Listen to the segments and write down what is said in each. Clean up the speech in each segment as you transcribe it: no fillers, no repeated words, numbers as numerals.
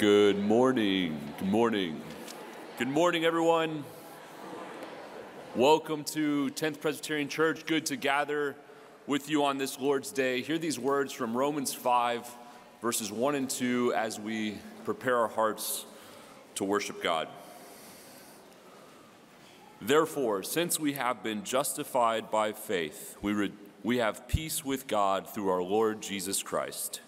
Good morning. Good morning. Good morning, everyone. Welcome to 10th Presbyterian Church. Good to gather with you on this Lord's Day. Hear these words from Romans 5, verses 1 and 2, as we prepare our hearts to worship God. Therefore, since we have been justified by faith, we have peace with God through our Lord Jesus Christ.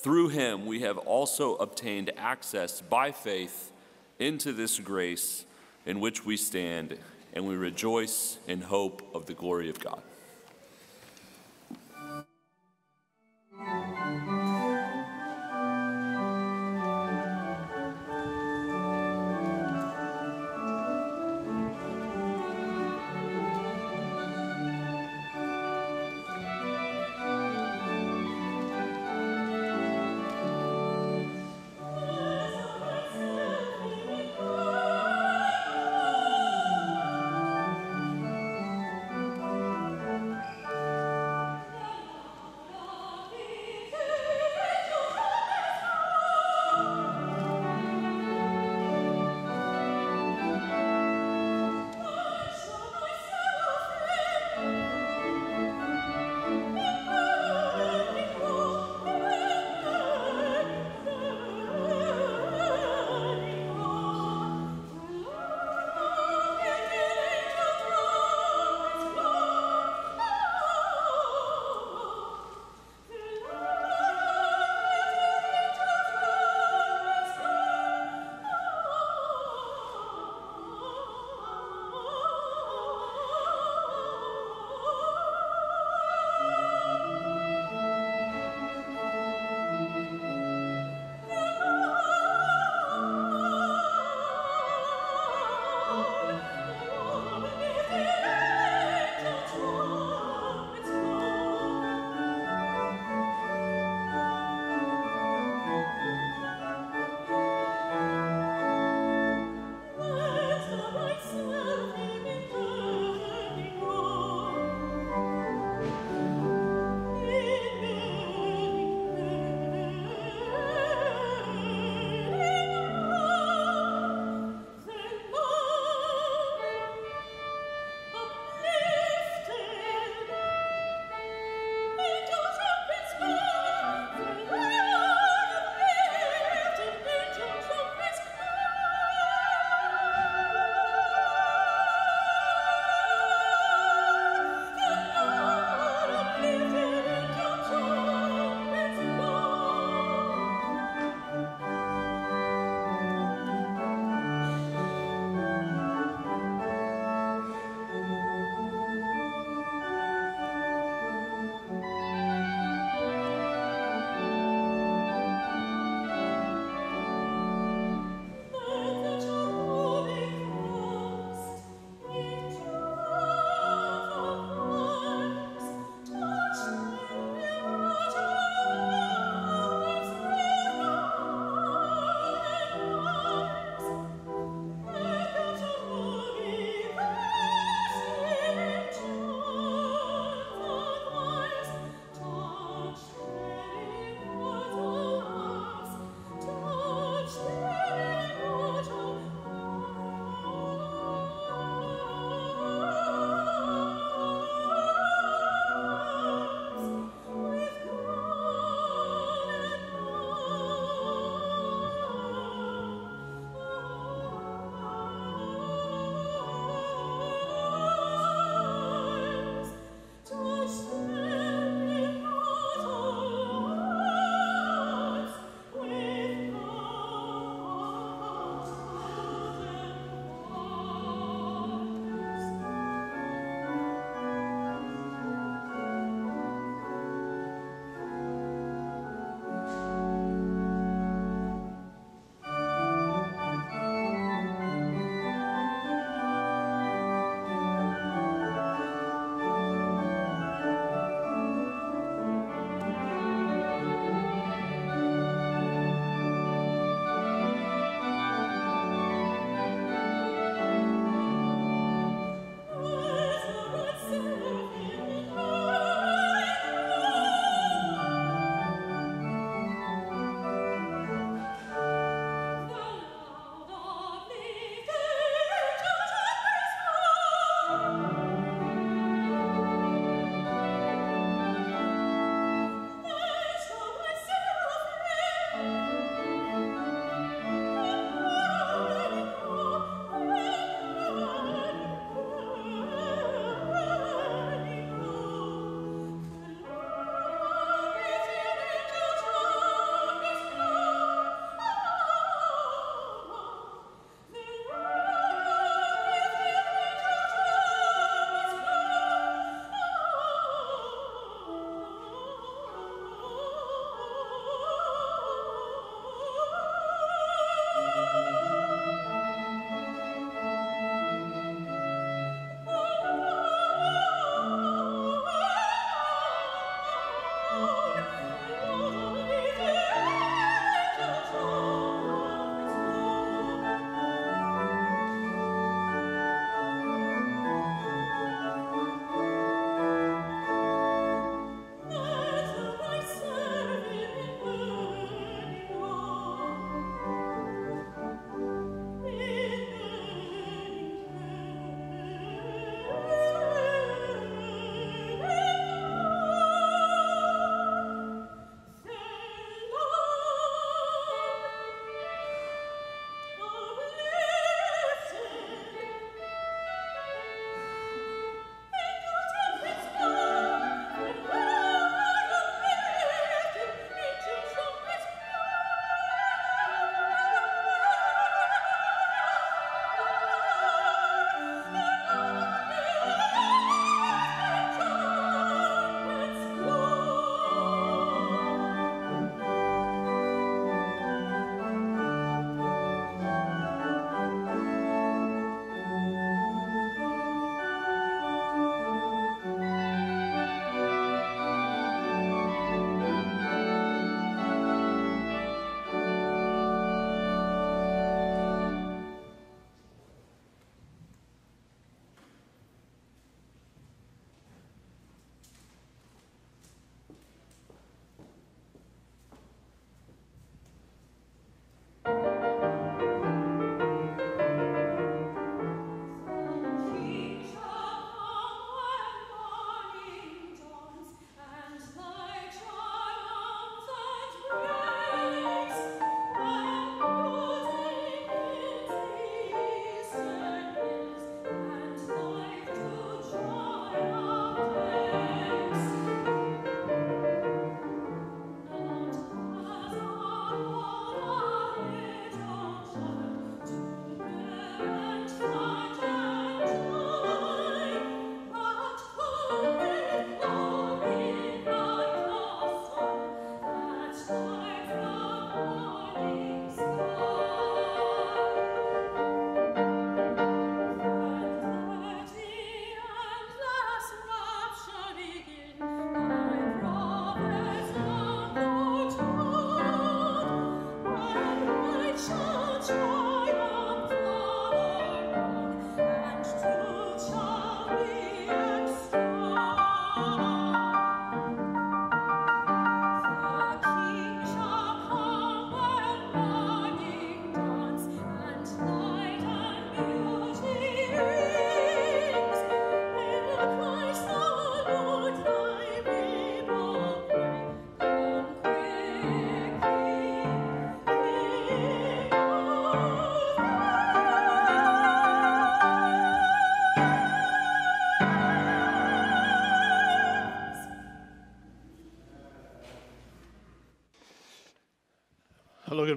Through him, we have also obtained access by faith into this grace in which we stand, and we rejoice in hope of the glory of God.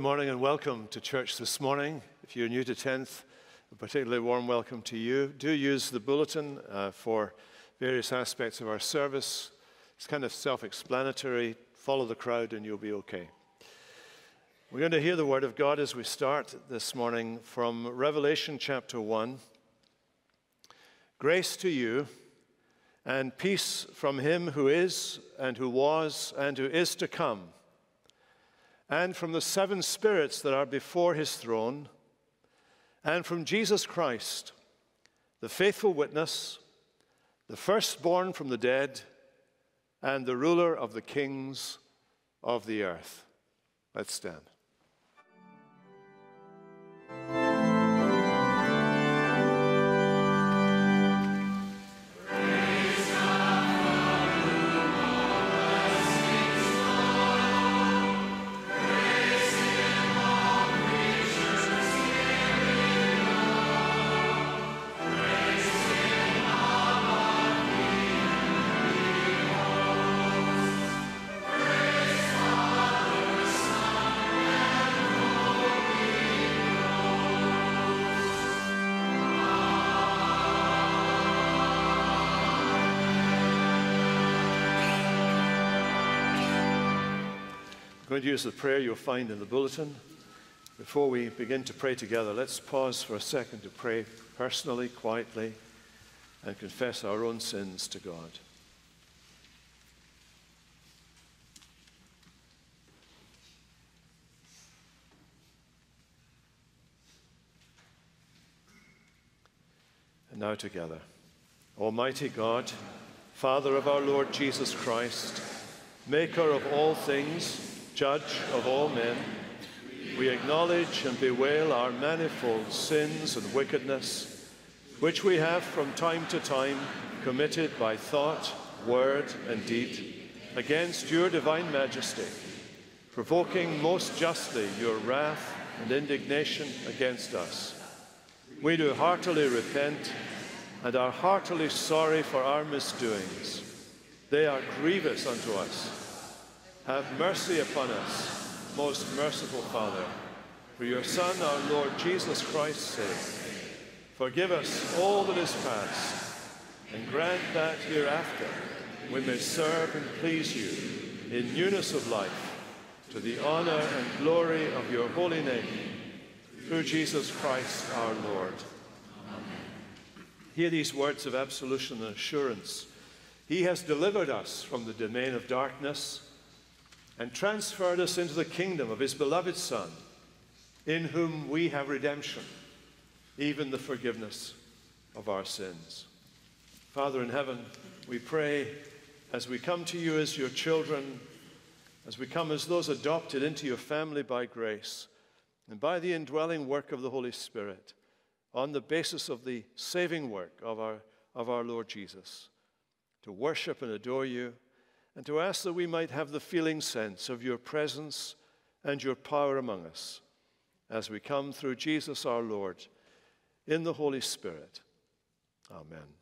Good morning and welcome to church this morning. If you're new to 10th, a particularly warm welcome to you. Do use the bulletin for various aspects of our service. It's kind of self-explanatory. Follow the crowd and you'll be okay. We're going to hear the word of God as we start this morning from Revelation chapter 1. Grace to you and peace from him who is and who was and who is to come, and from the seven spirits that are before his throne, and from Jesus Christ, the faithful witness, the firstborn from the dead, and the ruler of the kings of the earth. Let's stand. I'm going to use the prayer you'll find in the bulletin. Before we begin to pray together, let's pause for a second to pray personally, quietly, and confess our own sins to God. And now together. Almighty God, Father of our Lord Jesus Christ, maker of all things, Judge of all men, we acknowledge and bewail our manifold sins and wickedness, which we have from time to time committed by thought, word, and deed, against your divine majesty, provoking most justly your wrath and indignation against us. We do heartily repent and are heartily sorry for our misdoings. They are grievous unto us. Have mercy upon us, most merciful Father, for your Son, our Lord Jesus Christ's sake. Forgive us all that is past, and grant that hereafter we may serve and please you in newness of life, to the honor and glory of your holy name, through Jesus Christ our Lord. Amen. Hear these words of absolution and assurance. He has delivered us from the domain of darkness and transferred us into the kingdom of his beloved Son, in whom we have redemption, even the forgiveness of our sins. Father in heaven, we pray as we come to you as your children, as we come as those adopted into your family by grace, and by the indwelling work of the Holy Spirit, on the basis of the saving work of our Lord Jesus, to worship and adore you, and to ask that we might have the feeling sense of your presence and your power among us as we come through Jesus our Lord in the Holy Spirit. Amen.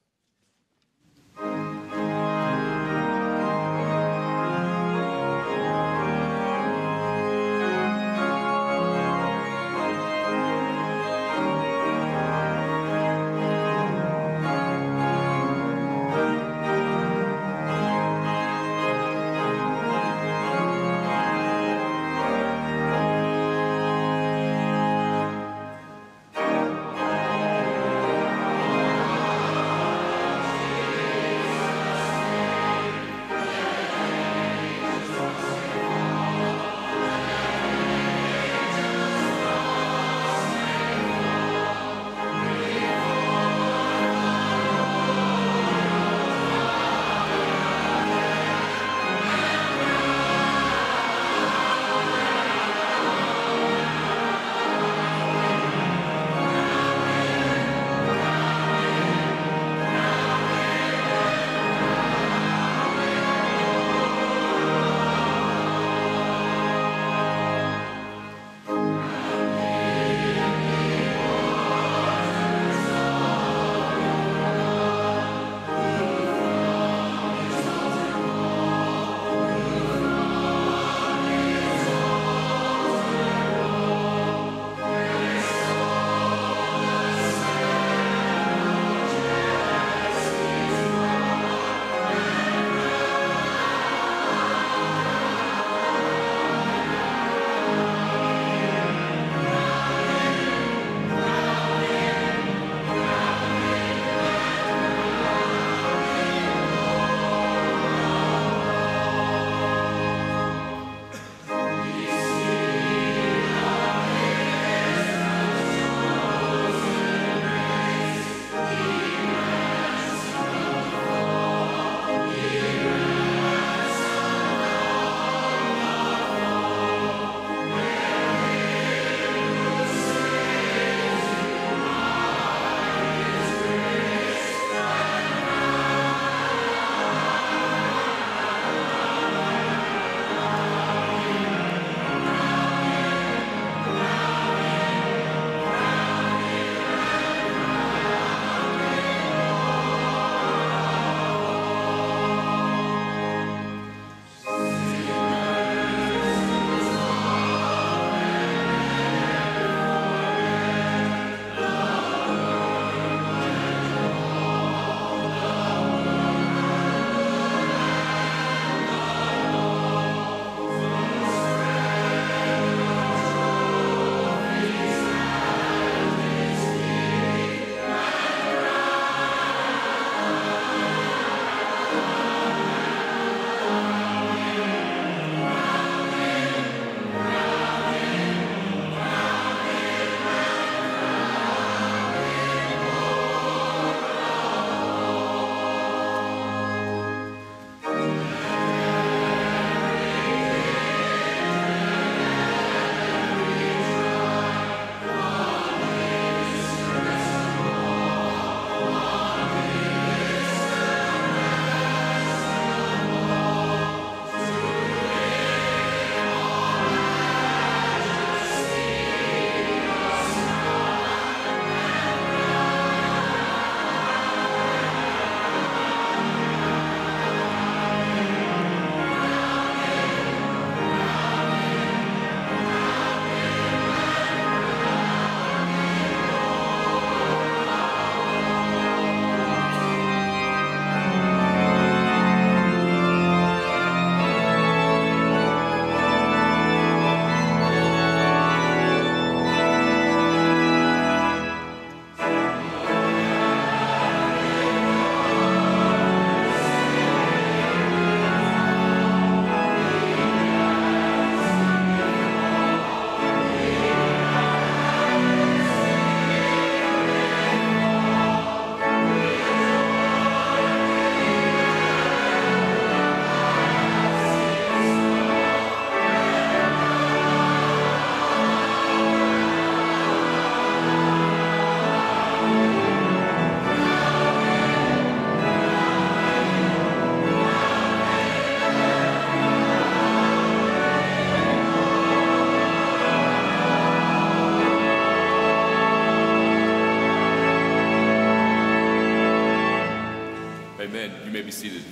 Amen. You may be seated.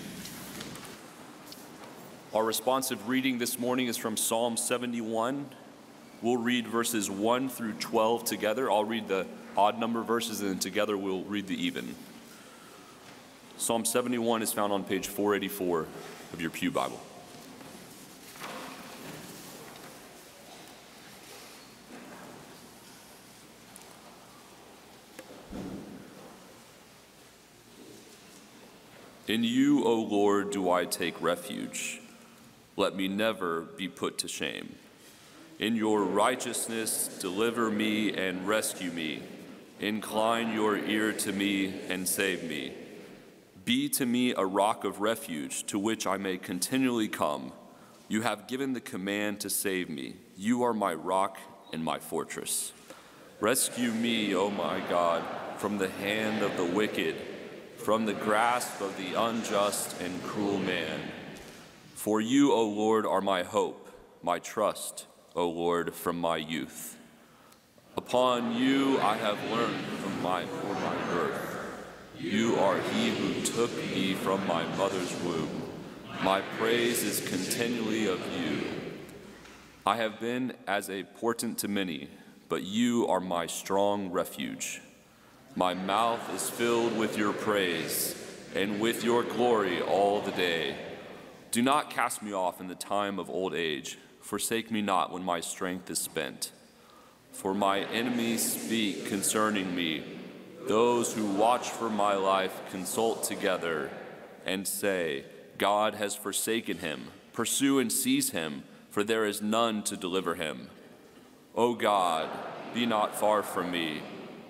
Our responsive reading this morning is from Psalm 71. We'll read verses 1 through 12 together. I'll read the odd number verses, and then together we'll read the even. Psalm 71 is found on page 484 of your pew Bible. In you, O Lord, do I take refuge. Let me never be put to shame. In your righteousness, deliver me and rescue me. Incline your ear to me and save me. Be to me a rock of refuge to which I may continually come. You have given the command to save me. You are my rock and my fortress. Rescue me, O my God, from the hand of the wicked, from the grasp of the unjust and cruel man. For you, O Lord, are my hope, my trust, O Lord, from my youth. Upon you I have learned from my birth. You are he who took me from my mother's womb. My praise is continually of you. I have been as a portent to many, but you are my strong refuge. My mouth is filled with your praise and with your glory all the day. Do not cast me off in the time of old age. Forsake me not when my strength is spent. For my enemies speak concerning me. Those who watch for my life consult together and say, God has forsaken him. Pursue and seize him, for there is none to deliver him. O God, be not far from me.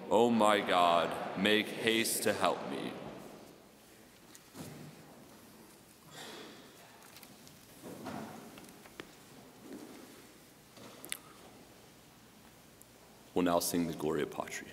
O my God, make haste to help me. We'll now sing the Gloria Patri.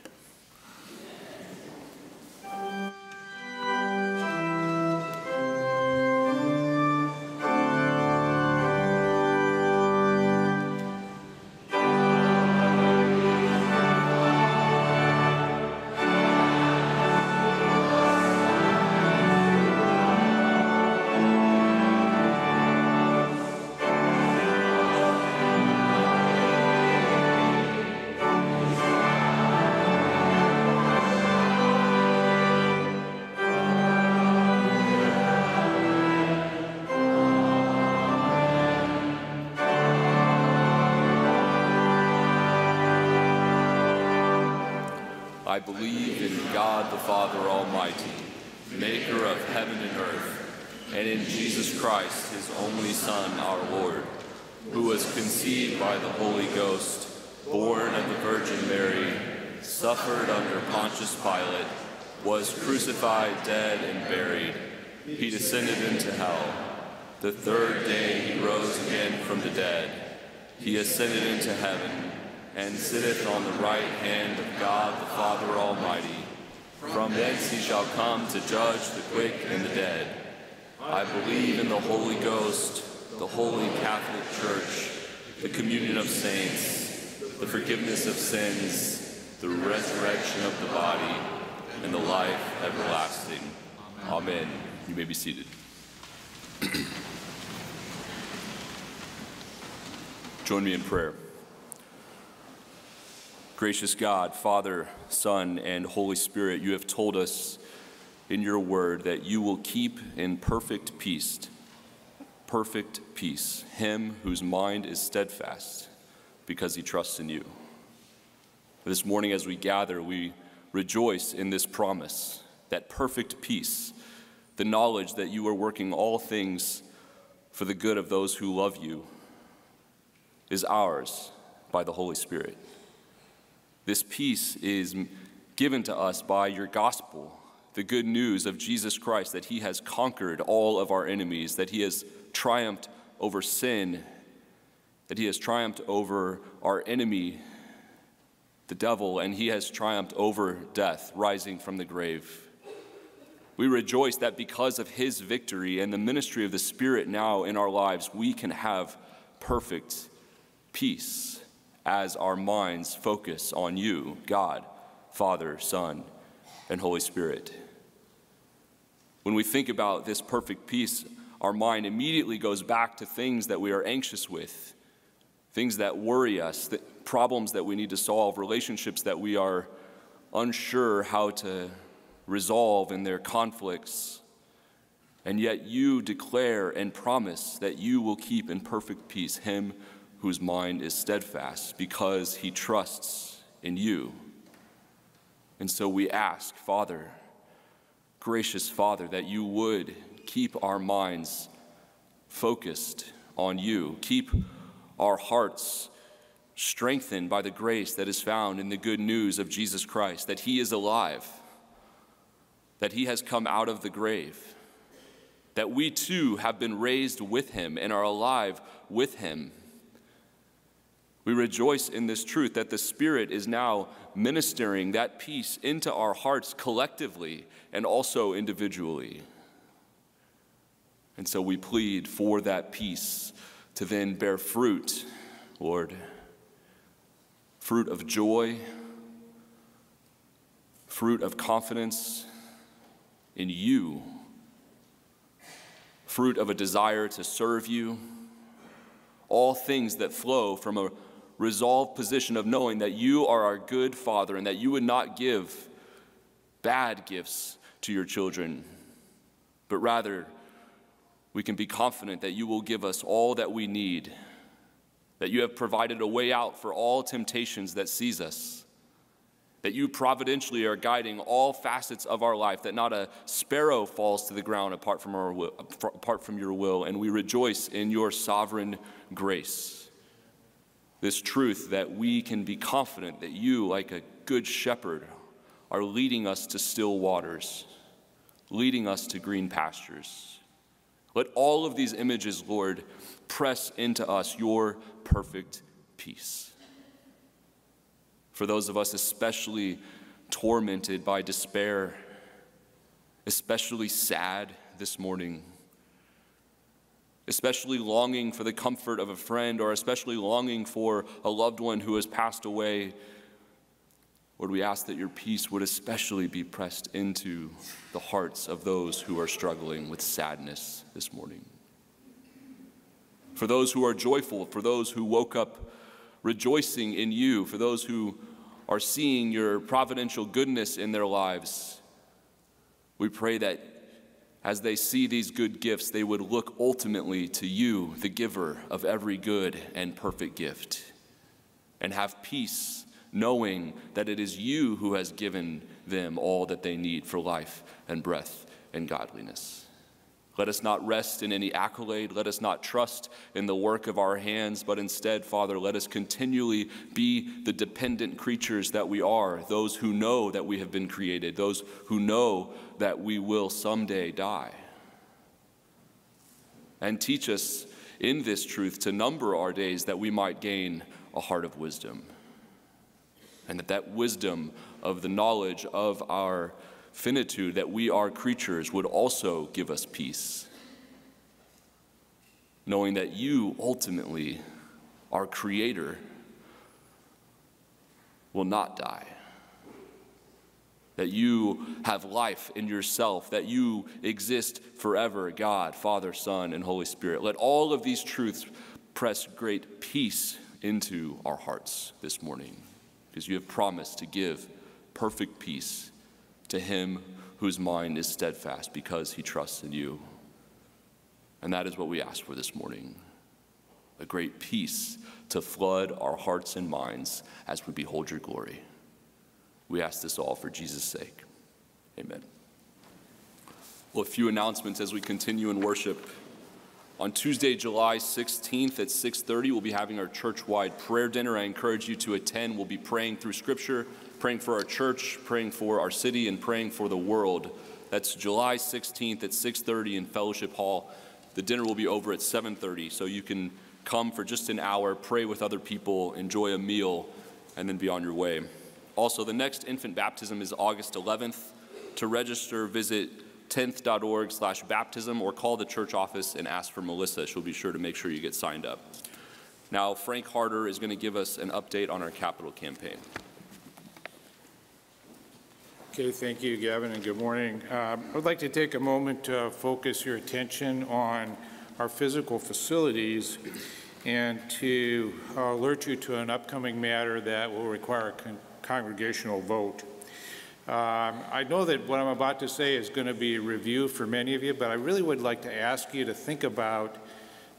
I believe in God the Father Almighty, maker of heaven and earth, and in Jesus Christ, his only Son, our Lord, who was conceived by the Holy Ghost, born of the Virgin Mary, suffered under Pontius Pilate, was crucified, dead, and buried. He descended into hell. The third day he rose again from the dead. He ascended into heaven, and sitteth on the right hand of God the Father Almighty. From thence he shall come to judge the quick and the dead. I believe in the Holy Ghost, the Holy Catholic Church, the communion of saints, the forgiveness of sins, the resurrection of the body, and the life everlasting. Amen. You may be seated. Join me in prayer. Gracious God, Father, Son, and Holy Spirit, you have told us in your word that you will keep in perfect peace, him whose mind is steadfast because he trusts in you. This morning as we gather, we rejoice in this promise, that perfect peace, the knowledge that you are working all things for the good of those who love you, is ours by the Holy Spirit. This peace is given to us by your gospel, the good news of Jesus Christ, that he has conquered all of our enemies, that he has triumphed over sin, that he has triumphed over our enemy, the devil, and he has triumphed over death, rising from the grave. We rejoice that because of his victory and the ministry of the Spirit now in our lives, we can have perfect peace as our minds focus on you, God, Father, Son, and Holy Spirit. When we think about this perfect peace, our mind immediately goes back to things that we are anxious with, things that worry us, problems that we need to solve, relationships that we are unsure how to resolve in their conflicts. And yet you declare and promise that you will keep in perfect peace him whose mind is steadfast, because he trusts in you. And so we ask, Father, gracious Father, that you would keep our minds focused on you. Keep our hearts strengthened by the grace that is found in the good news of Jesus Christ, that he is alive, that he has come out of the grave, that we too have been raised with him and are alive with him. We rejoice in this truth that the Spirit is now ministering that peace into our hearts collectively and also individually. And so we plead for that peace to then bear fruit, Lord, fruit of joy, fruit of confidence in you, fruit of a desire to serve you, all things that flow from a resolved position of knowing that you are our good Father and that you would not give bad gifts to your children, but rather we can be confident that you will give us all that we need, that you have provided a way out for all temptations that seize us, that you providentially are guiding all facets of our life, that not a sparrow falls to the ground apart from your will, and we rejoice in your sovereign grace. This truth that we can be confident that you, like a good shepherd, are leading us to still waters, leading us to green pastures. Let all of these images, Lord, press into us your perfect peace. For those of us especially tormented by despair, especially sad this morning, especially longing for the comfort of a friend, or especially longing for a loved one who has passed away, Lord, we ask that your peace would especially be pressed into the hearts of those who are struggling with sadness this morning. For those who are joyful, for those who woke up rejoicing in you, for those who are seeing your providential goodness in their lives, we pray that as they see these good gifts, they would look ultimately to you, the giver of every good and perfect gift, and have peace, knowing that it is you who has given them all that they need for life and breath and godliness. Let us not rest in any accolade. Let us not trust in the work of our hands, but instead, Father, let us continually be the dependent creatures that we are, those who know that we have been created, those who know that we will someday die. And teach us in this truth to number our days that we might gain a heart of wisdom. And that wisdom of the knowledge of our finitude, that we are creatures, would also give us peace, knowing that you ultimately, our Creator, will not die, that you have life in yourself, that you exist forever, God, Father, Son, and Holy Spirit. Let all of these truths press great peace into our hearts this morning, because you have promised to give perfect peace to him whose mind is steadfast, because he trusts in you. And that is what we ask for this morning, a great peace to flood our hearts and minds as we behold your glory. We ask this all for Jesus' sake. Amen. Well, a few announcements as we continue in worship. On Tuesday, July 16th at 6:30, we'll be having our church-wide prayer dinner. I encourage you to attend. We'll be praying through Scripture, praying for our church, praying for our city, and praying for the world. That's July 16th at 6:30 in Fellowship Hall. The dinner will be over at 7:30, so you can come for just an hour, pray with other people, enjoy a meal, and then be on your way. Also, the next infant baptism is August 11th. To register, visit 10th.org/baptism or call the church office and ask for Melissa. She'll be sure to make sure you get signed up. Now, Frank Harder is going to give us an update on our capital campaign. Okay, thank you, Gavin, and good morning. I'd like to take a moment to focus your attention on our physical facilities and to alert you to an upcoming matter that will require a congregational vote. I know that what I'm about to say is going to be a review for many of you, but I really would like to ask you to think about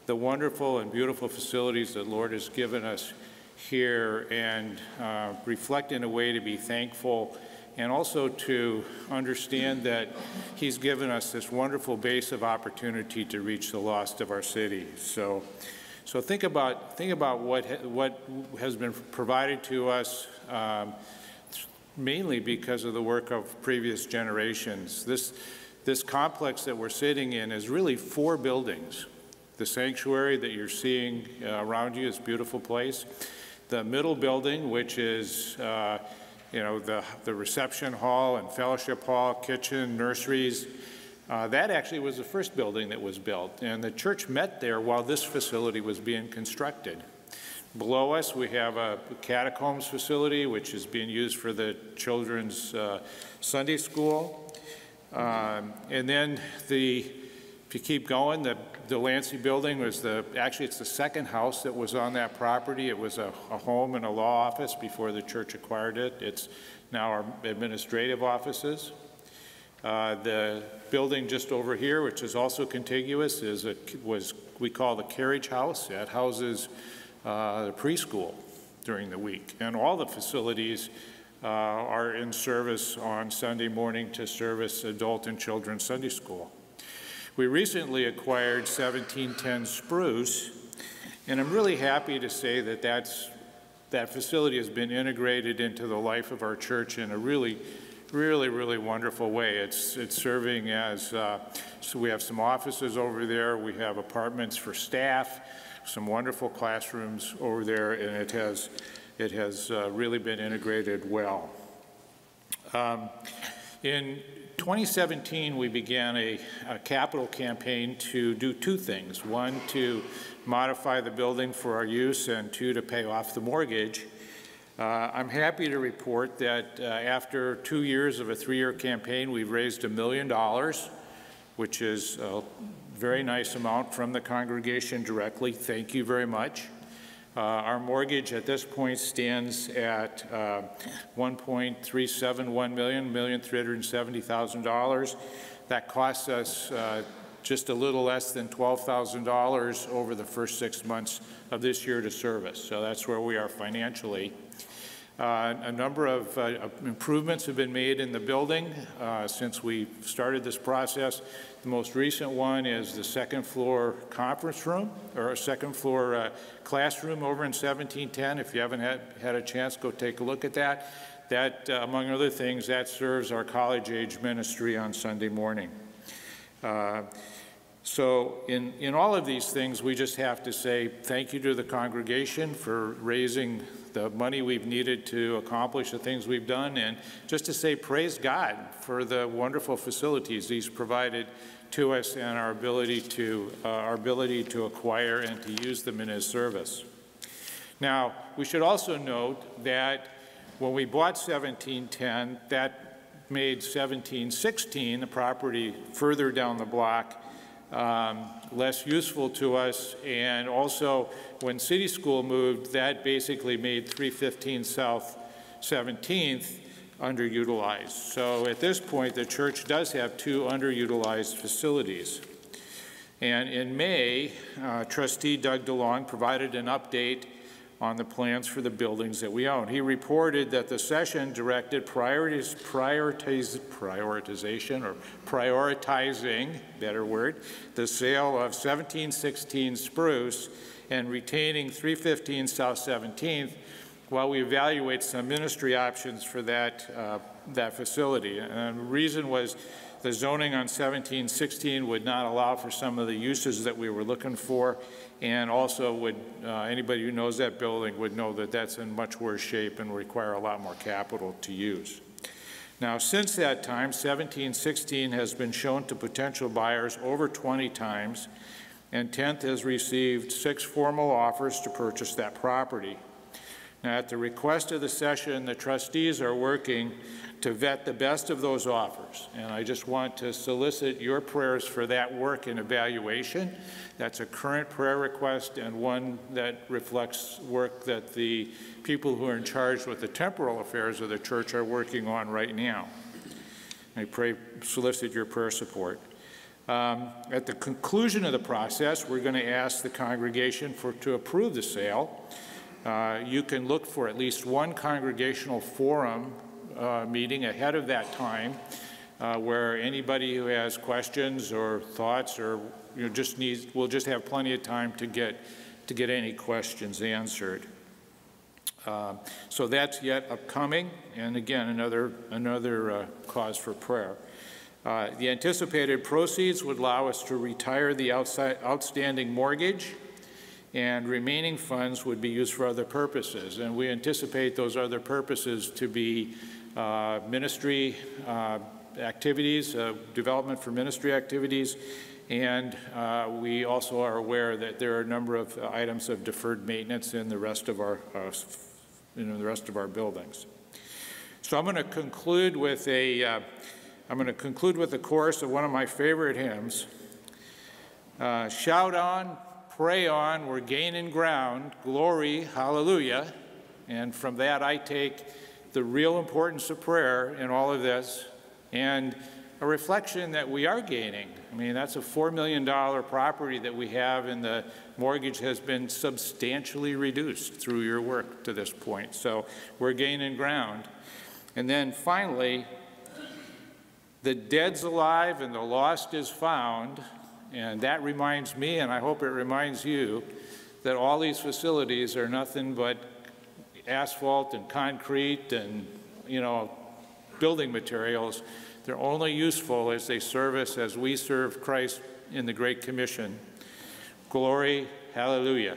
the wonderful and beautiful facilities that the Lord has given us here and reflect in a way to be thankful and also to understand that he's given us this wonderful base of opportunity to reach the lost of our city. So think about what has been provided to us, mainly because of the work of previous generations. This complex that we're sitting in is really four buildings. The sanctuary that you're seeing around you is a beautiful place. The middle building, which is the reception hall and fellowship hall, kitchen, nurseries. That actually was the first building that was built, and the church met there while this facility was being constructed. Below us, we have a catacombs facility, which is being used for the children's Sunday school. And then if you keep going, the Lancey building was actually it's the second house that was on that property. It was a home and a law office before the church acquired it. It's now our administrative offices. The building just over here, which is also contiguous, we call the carriage house. That houses the preschool during the week. And all the facilities are in service on Sunday morning to service adult and children's Sunday school. We recently acquired 1710 Spruce, and I'm really happy to say that that facility has been integrated into the life of our church in a really, really, really wonderful way. It's serving as, so we have some offices over there, we have apartments for staff, some wonderful classrooms over there, and it has really been integrated well. In 2017, we began a capital campaign to do two things. One, to modify the building for our use, and two, to pay off the mortgage. I'm happy to report that after 2 years of a three-year campaign, we've raised $1 million, which is a very nice amount from the congregation directly. Thank you very much. Our mortgage at this point stands at $1,370,000. That costs us just a little less than $12,000 over the first 6 months of this year to service. So that's where we are financially. A number of improvements have been made in the building since we started this process. The most recent one is the second floor conference room, or second floor classroom over in 1710. If you haven't had a chance, go take a look at that. That, among other things, that serves our college age ministry on Sunday morning. So in all of these things, we just have to say thank you to the congregation for raising the money we've needed to accomplish the things we've done, and just to say praise God for the wonderful facilities he's provided to us and our ability to acquire and to use them in his service. Now, we should also note that when we bought 1710, that made 1716, the property further down the block, less useful to us, and also when City School moved, that basically made 315 South 17th underutilized. So at this point, the church does have two underutilized facilities. And in May, Trustee Doug DeLong provided an update on the plans for the buildings that we own. He reported that the session directed prioritizing, better word, the sale of 1716 Spruce and retaining 315 South 17th while we evaluate some ministry options for that facility. And the reason was the zoning on 1716 would not allow for some of the uses that we were looking for, and also would anybody who knows that building would know that that's in much worse shape and require a lot more capital to use. Now, since that time, 1716 has been shown to potential buyers over 20 times, and 10th has received 6 formal offers to purchase that property. Now, at the request of the session, the trustees are working to vet the best of those offers. And I just want to solicit your prayers for that work and evaluation. That's a current prayer request and one that reflects work that the people who are in charge with the temporal affairs of the church are working on right now. I solicit your prayer support. At the conclusion of the process, we're going to ask the congregation to approve the sale. You can look for at least one congregational forum meeting ahead of that time where anybody who has questions or thoughts or just needs, we'll just have plenty of time to get any questions answered. So that's yet upcoming, and again, another cause for prayer. The anticipated proceeds would allow us to retire the outstanding mortgage, and remaining funds would be used for other purposes. And we anticipate those other purposes to be ministry activities, development for ministry activities, and we also are aware that there are a number of items of deferred maintenance in the rest of our buildings. So I'm going to conclude with a. I'm going to conclude with the chorus of one of my favorite hymns. Shout on, pray on, we're gaining ground, glory, hallelujah. And from that I take the real importance of prayer in all of this and a reflection that we are gaining. I mean, that's a $4 million property that we have, and the mortgage has been substantially reduced through your work to this point. So we're gaining ground. And then finally, the dead's alive and the lost is found, and that reminds me, and I hope it reminds you, that all these facilities are nothing but asphalt and concrete and, building materials. They're only useful as they serve us, as we serve Christ in the Great Commission. Glory, hallelujah.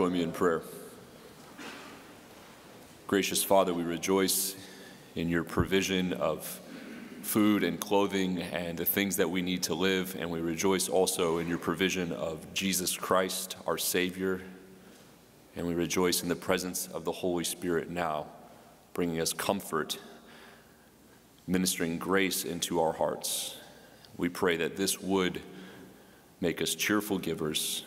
join me in prayer. Gracious Father, we rejoice in your provision of food and clothing and the things that we need to live, and we rejoice also in your provision of Jesus Christ, our Savior, and we rejoice in the presence of the Holy Spirit now, bringing us comfort, ministering grace into our hearts. We pray that this would make us cheerful givers,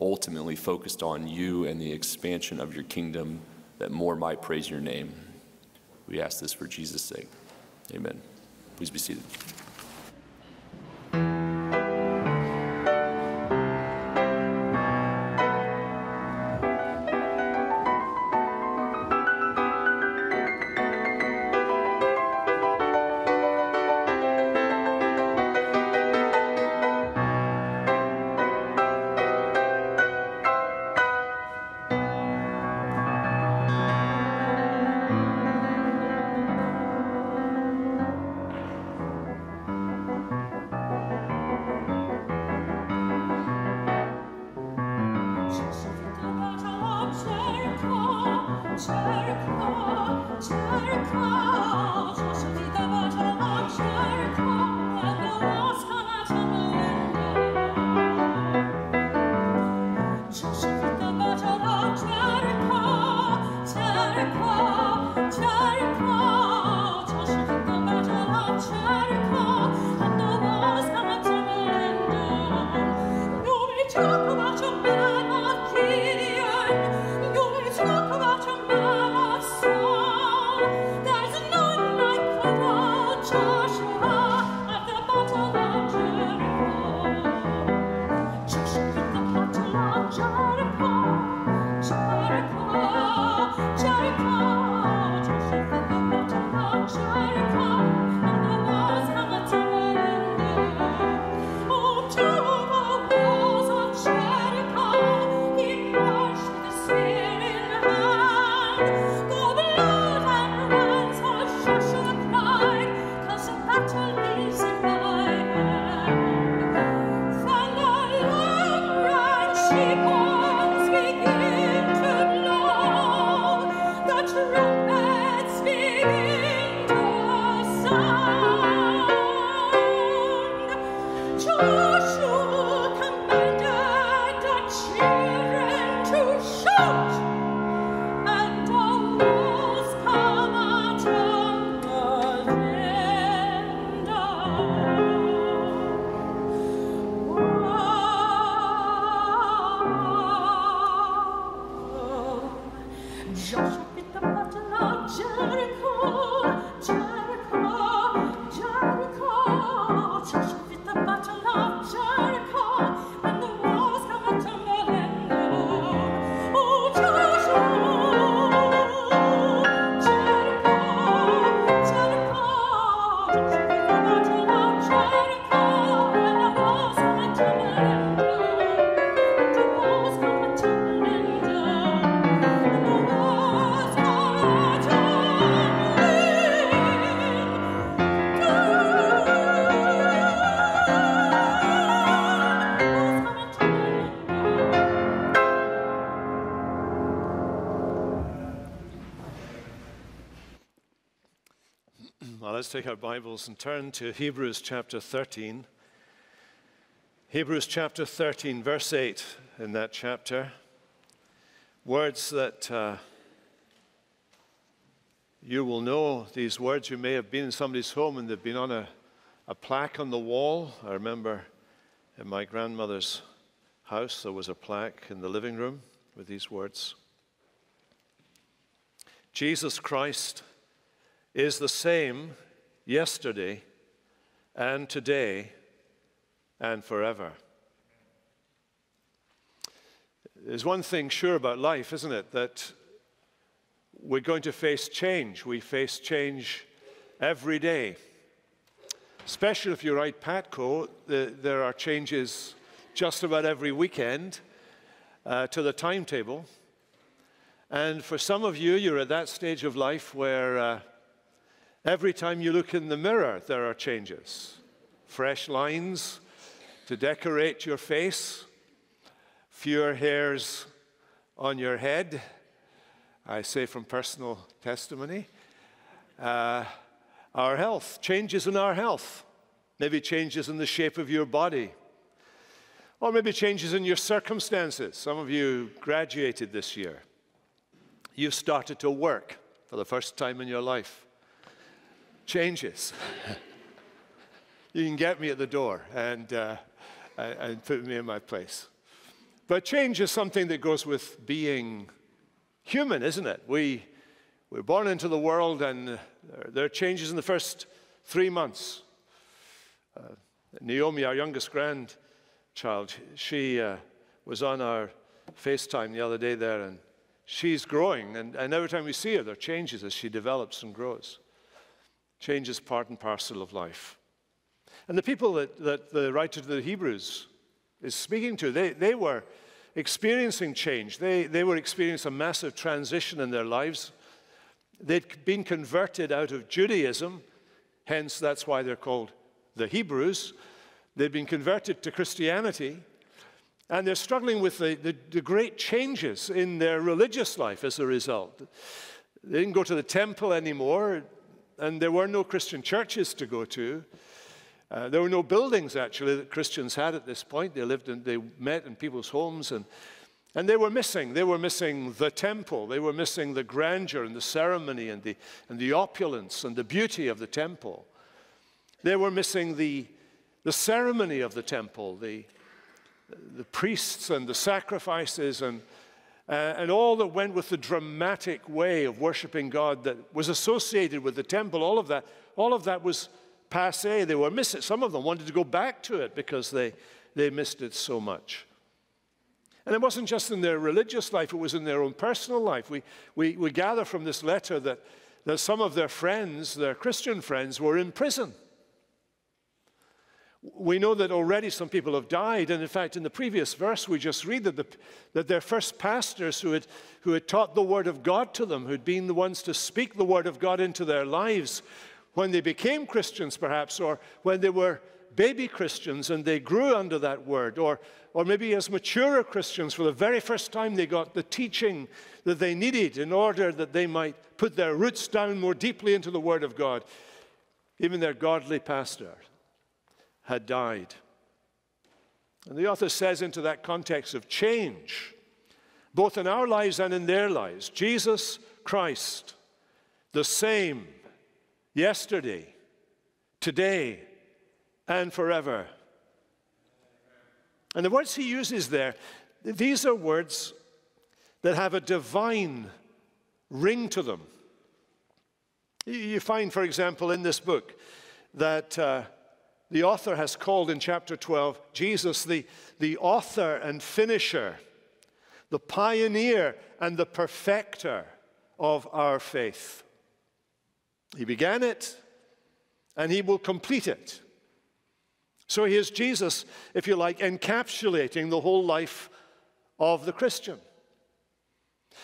ultimately focused on you and the expansion of your kingdom, that more might praise your name. We ask this for Jesus' sake. Amen. Please be seated. Let's take our Bibles and turn to Hebrews chapter 13. Hebrews chapter 13, verse 8 in that chapter. Words that you will know. These words, you may have been in somebody's home and they've been on a plaque on the wall. I remember in my grandmother's house there was a plaque in the living room with these words. Jesus Christ is the same yesterday and today and forever. There's one thing sure about life, isn't it? That we're going to face change. We face change every day. Especially if you write PATCO, there are changes just about every weekend to the timetable. And for some of you, you're at that stage of life where every time you look in the mirror, there are changes. Fresh lines to decorate your face, fewer hairs on your head. I say from personal testimony. Our health, changes in our health. Maybe changes in the shape of your body. Or maybe changes in your circumstances. Some of you graduated this year. You started to work for the first time in your life. Changes. You can get me at the door and put me in my place. But change is something that goes with being human, isn't it? We're born into the world, and there are changes in the first 3 months. Naomi, our youngest grandchild, she was on our FaceTime the other day there, and she's growing, and every time we see her, there are changes as she develops and grows. Change is part and parcel of life. And the people that the writer to the Hebrews is speaking to, they were experiencing change. They were experiencing a massive transition in their lives. They'd been converted out of Judaism, hence that's why they're called the Hebrews. They've been converted to Christianity, and they're struggling with the great changes in their religious life as a result. They didn't go to the temple anymore, and there were no Christian churches to go to. There were no buildings, actually, that Christians had at this point. They met in people's homes, and they were missing the temple. They were missing the grandeur and the ceremony and the opulence and the beauty of the temple. They were missing the ceremony of the temple, the priests and the sacrifices and all that went with the dramatic way of worshiping God that was associated with the temple. All of that was passé. They were missing. Some of them wanted to go back to it because they missed it so much. And it wasn't just in their religious life, it was in their own personal life. We gather from this letter that some of their friends, their Christian friends, were in prison. We know that already some people have died, and in fact, in the previous verse, we just read that their first pastors who had taught the Word of God to them, who'd been the ones to speak the Word of God into their lives when they became Christians, perhaps, or when they were baby Christians and they grew under that word, or maybe as mature Christians, for the very first time they got the teaching that they needed in order that they might put their roots down more deeply into the Word of God. Even their godly pastor had died. And the author says, into that context of change, both in our lives and in their lives, Jesus Christ, the same yesterday, today, and forever. And the words he uses there, these are words that have a divine ring to them. You find, for example, in this book that the author has called in chapter 12, Jesus the author and finisher, the pioneer and the perfecter of our faith. He began it, and he will complete it. So here's Jesus, if you like, encapsulating the whole life of the Christian.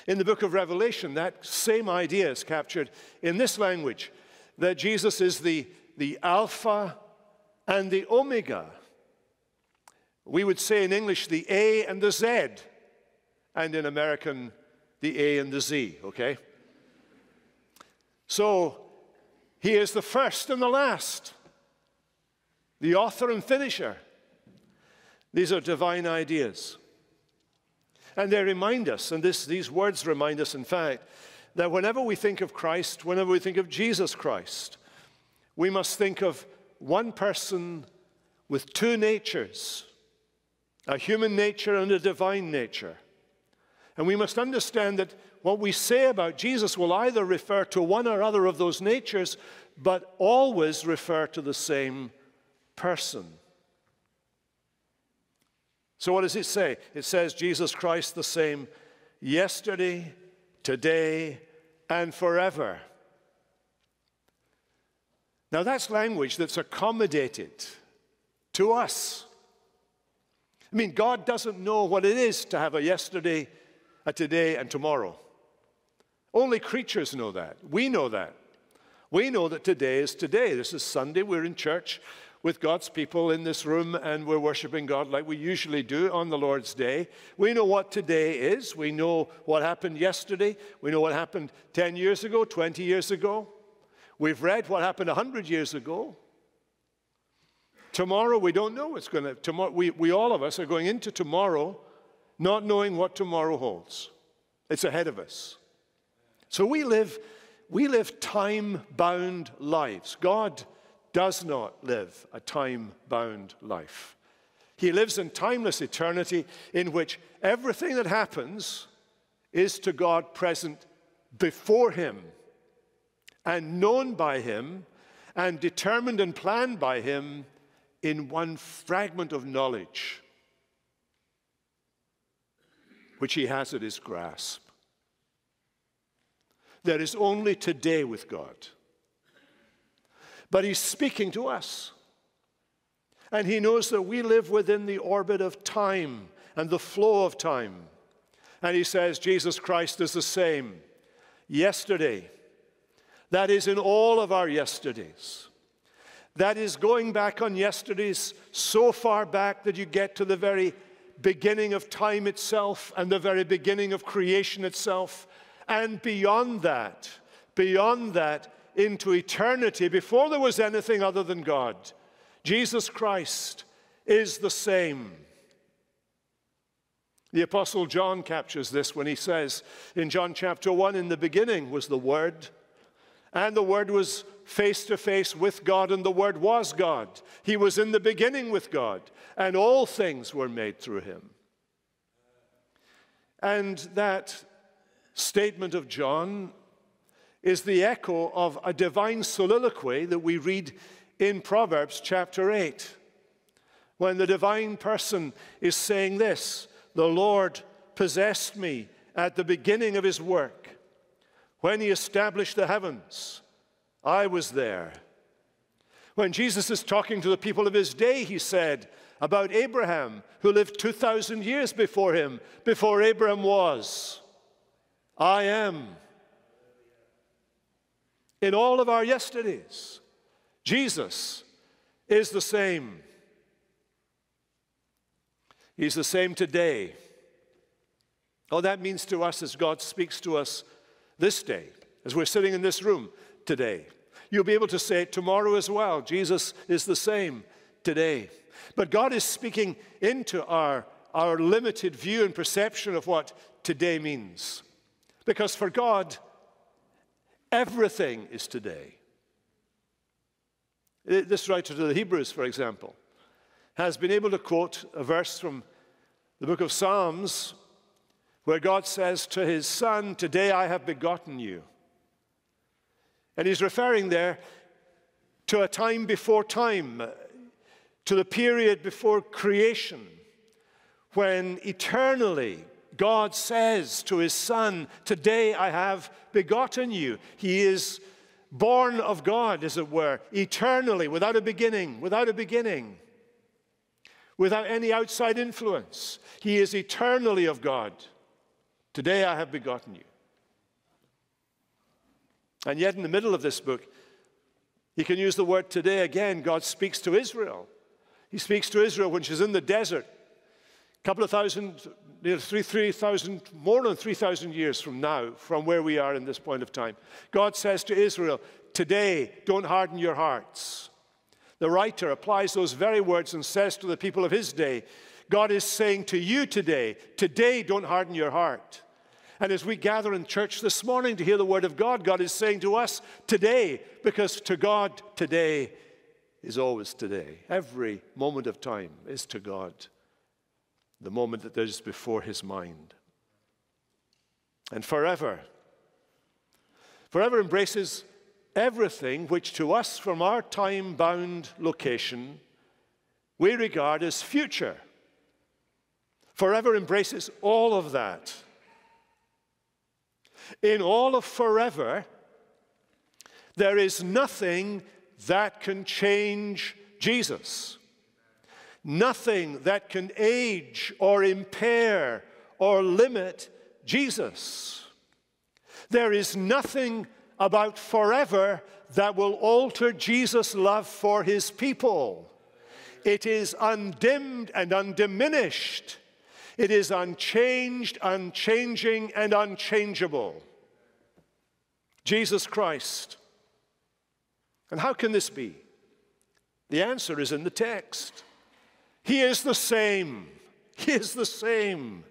In the book of Revelation, that same idea is captured in this language, that Jesus is the Alpha and the Omega. We would say in English, the A and the Z, and in American, the A and the Z, okay? So he is the first and the last, the author and finisher. These are divine ideas. And they remind us, and these words remind us, in fact, that whenever we think of Christ, whenever we think of Jesus Christ, we must think of one person with two natures, a human nature and a divine nature. And we must understand that what we say about Jesus will either refer to one or other of those natures, but always refer to the same person. So what does it say? It says Jesus Christ the same yesterday, today, and forever. Now that's language that's accommodated to us. I mean, God doesn't know what it is to have a yesterday, a today, and tomorrow. Only creatures know that. We know that. We know that today is today. This is Sunday. We're in church. with God's people in this room, and we're worshiping God like we usually do on the Lord's Day. We know what today is. We know what happened yesterday. We know what happened 10 years ago, 20 years ago. We've read what happened 100 years ago. Tomorrow, we don't know what's going to tomorrow. We all of us are going into tomorrow not knowing what tomorrow holds. It's ahead of us. So we live time-bound lives. God does not live a time-bound life. He lives in timeless eternity in which everything that happens is to God present before him and known by him and determined and planned by him in one fragment of knowledge which he has at his grasp. There is only today with God. But he's speaking to us. And he knows that we live within the orbit of time and the flow of time. And he says, Jesus Christ is the same yesterday. That is in all of our yesterdays. That is going back on yesterdays so far back that you get to the very beginning of time itself and the very beginning of creation itself. And beyond that, into eternity, before there was anything other than God, Jesus Christ is the same. The Apostle John captures this when he says in John chapter 1, in the beginning was the Word, and the Word was face to face with God, and the Word was God. He was in the beginning with God, and all things were made through him. And that statement of John is the echo of a divine soliloquy that we read in Proverbs chapter 8, when the divine person is saying this: the Lord possessed me at the beginning of his work. When he established the heavens, I was there. When Jesus is talking to the people of his day, he said about Abraham, who lived 2,000 years before him, before Abraham was, I am. In all of our yesterdays, Jesus is the same. He's the same today. All that means to us is God speaks to us this day, as we're sitting in this room today. You'll be able to say it tomorrow as well. Jesus is the same today. But God is speaking into our limited view and perception of what today means. Because for God, everything is today. This writer to the Hebrews, for example, has been able to quote a verse from the book of Psalms where God says to his son, today I have begotten you. And he's referring there to a time before time, to the period before creation, when eternally God says to his son, today I have begotten you. He is born of God, as it were, eternally, without a beginning, without any outside influence. He is eternally of God. Today I have begotten you. And yet in the middle of this book, he can use the word today again. God speaks to Israel. He speaks to Israel when she's in the desert. Couple of thousand, near 3,000, more than 3,000 years from now, from where we are in this point of time. God says to Israel, today, don't harden your hearts. The writer applies those very words and says to the people of his day, God is saying to you today, today, don't harden your heart. And as we gather in church this morning to hear the word of God, God is saying to us today, because to God, today is always today. Every moment of time is to God the moment that there's before his mind. And forever. Forever embraces everything which to us from our time-bound location we regard as future. Forever embraces all of that. In all of forever, there is nothing that can change Jesus. Nothing that can age or impair or limit Jesus. There is nothing about forever that will alter Jesus' love for his people. It is undimmed and undiminished. It is unchanged, unchanging, and unchangeable. Jesus Christ. And how can this be? The answer is in the text. He is the same. He is the same.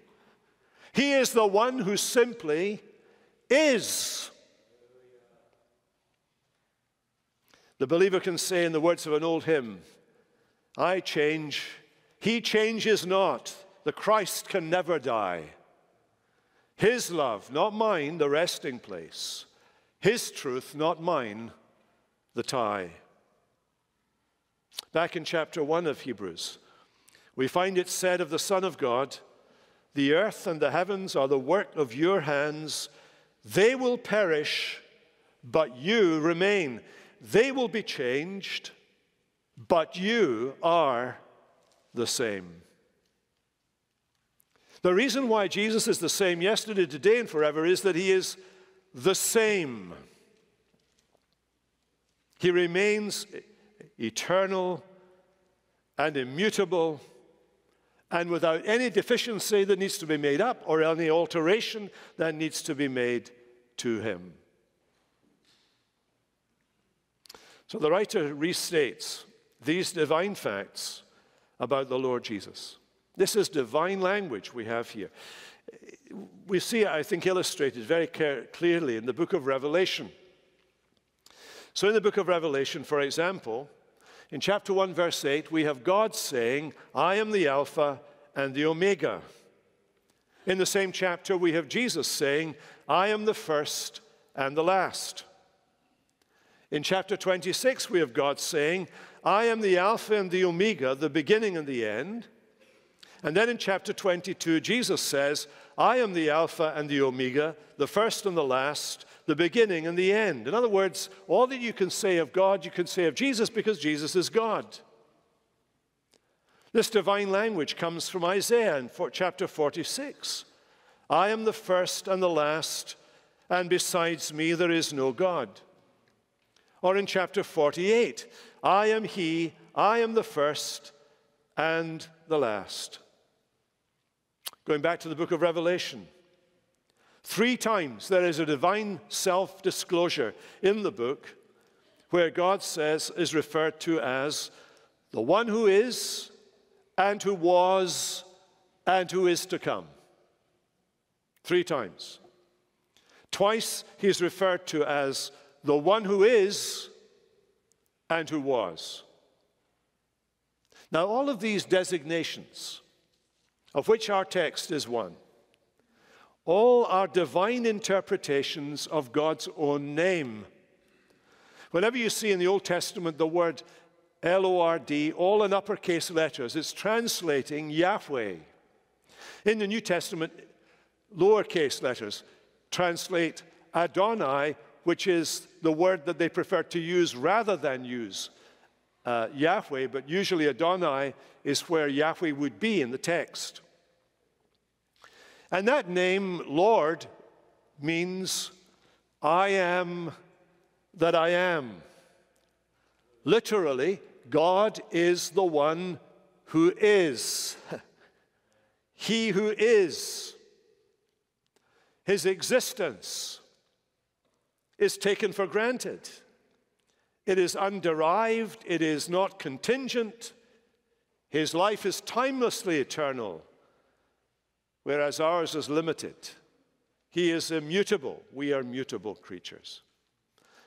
He is the one who simply is. The believer can say in the words of an old hymn, I change, he changes not. The Christ can never die. His love, not mine, the resting place. His truth, not mine, the tie. Back in chapter 1 of Hebrews, we find it said of the Son of God, the earth and the heavens are the work of your hands. They will perish, but you remain. They will be changed, but you are the same. The reason why Jesus is the same yesterday, today, and forever is that he is the same. He remains eternal and immutable and without any deficiency that needs to be made up or any alteration that needs to be made to him. So the writer restates these divine facts about the Lord Jesus. This is divine language we have here. We see, I think, illustrated very clearly in the book of Revelation. So in the book of Revelation, for example, in chapter 1, verse 8, we have God saying, I am the Alpha and the Omega. In the same chapter, we have Jesus saying, I am the first and the last. In chapter 26, we have God saying, I am the Alpha and the Omega, the beginning and the end. And then in chapter 22, Jesus says, I am the Alpha and the Omega, the first and the last, the beginning and the end. In other words, all that you can say of God, you can say of Jesus because Jesus is God. This divine language comes from Isaiah in chapter 46. I am the first and the last, and besides me there is no God. Or in chapter 48, I am he, I am the first and the last. Going back to the book of Revelation, 3 times there is a divine self-disclosure in the book where God says, is referred to as the one who is and who was and who is to come. 3 times. Twice he is referred to as the one who is and who was. Now all of these designations, of which our text is one, all are divine interpretations of God's own name. Whenever you see in the Old Testament the word L-O-R-D, all in uppercase letters, it's translating Yahweh. In the New Testament, lowercase letters translate Adonai, which is the word that they prefer to use rather than use Yahweh, but usually Adonai is where Yahweh would be in the text. And that name, Lord, means I am that I am. Literally, God is the one who is. He who is. His existence is taken for granted. It is underived. It is not contingent. His life is timelessly eternal, whereas ours is limited. He is immutable. We are mutable creatures.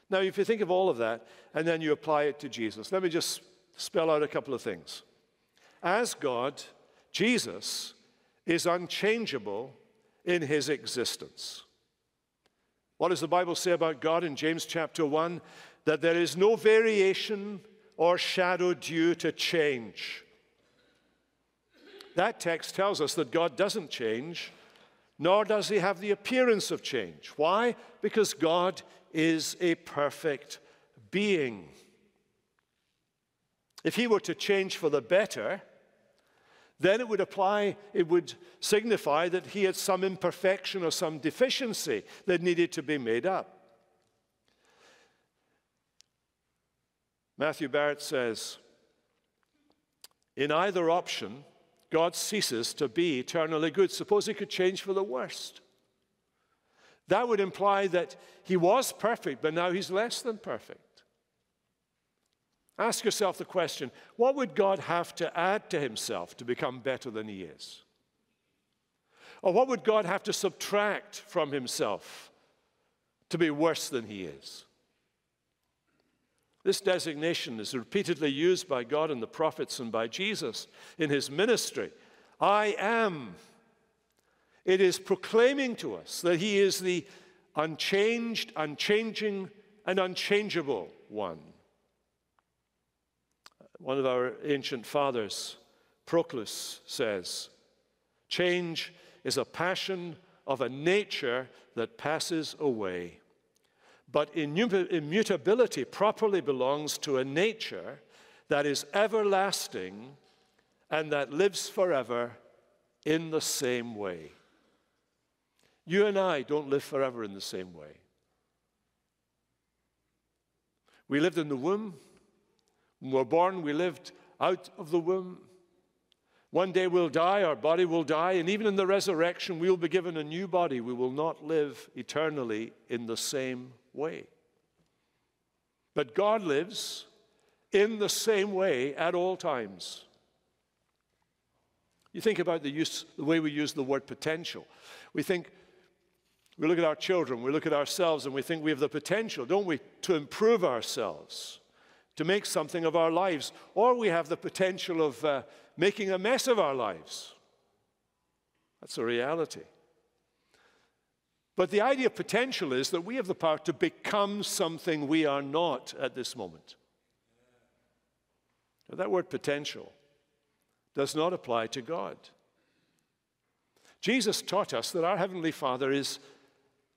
Now, if you think of all of that, and then you apply it to Jesus, let me just spell out a couple of things. As God, Jesus is unchangeable in his existence. What does the Bible say about God in James chapter 1? That there is no variation or shadow due to change. That text tells us that God doesn't change, nor does he have the appearance of change. Why? Because God is a perfect being. If he were to change for the better, then it would apply, it would signify that he had some imperfection or some deficiency that needed to be made up. Matthew Barrett says, In either option, God ceases to be eternally good. Suppose he could change for the worst. That would imply that he was perfect, but now he's less than perfect. Ask yourself the question, what would God have to add to himself to become better than he is? Or what would God have to subtract from himself to be worse than he is? This designation is repeatedly used by God and the prophets and by Jesus in his ministry. I am. It is proclaiming to us that he is the unchanged, unchanging, and unchangeable one. One of our ancient fathers, Proclus, says, change is a passion of a nature that passes away. But immutability properly belongs to a nature that is everlasting and that lives forever in the same way. You and I don't live forever in the same way. We lived in the womb. When we were born, we lived out of the womb. One day we'll die, our body will die, and even in the resurrection, we'll be given a new body. We will not live eternally in the same way. But God lives in the same way at all times. You think about the way we use the word potential. We look at our children, we look at ourselves, and we think we have the potential, don't we, to improve ourselves, to make something of our lives, or we have the potential of making a mess of our lives. That's a reality. But the idea of potential is that we have the power to become something we are not at this moment. Now, that word potential does not apply to God. Jesus taught us that our Heavenly Father is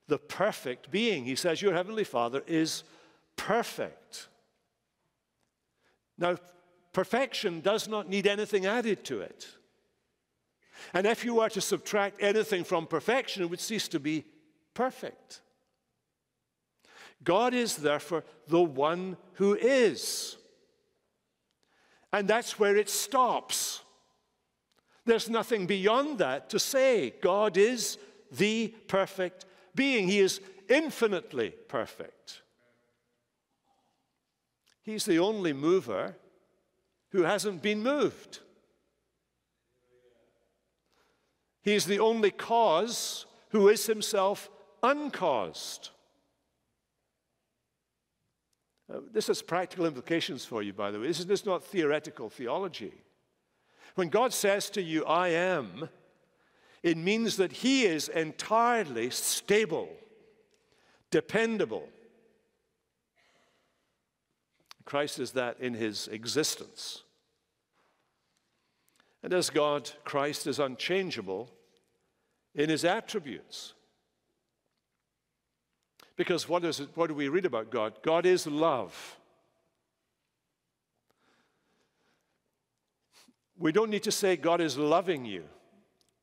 the perfect being. He says, your Heavenly Father is perfect. Now, perfection does not need anything added to it. And if you were to subtract anything from perfection, it would cease to be perfect. God is, therefore, the one who is. And that's where it stops. There's nothing beyond that to say. God is the perfect being. He is infinitely perfect. He's the only mover who hasn't been moved. He's the only cause who is himself uncaused. This has practical implications for you, by the way. This is not theoretical theology. When God says to you, I am, it means that he is entirely stable, dependable. Christ is that in his existence. And as God, Christ is unchangeable in his attributes. Because what do we read about God? God is love. We don't need to say God is loving you,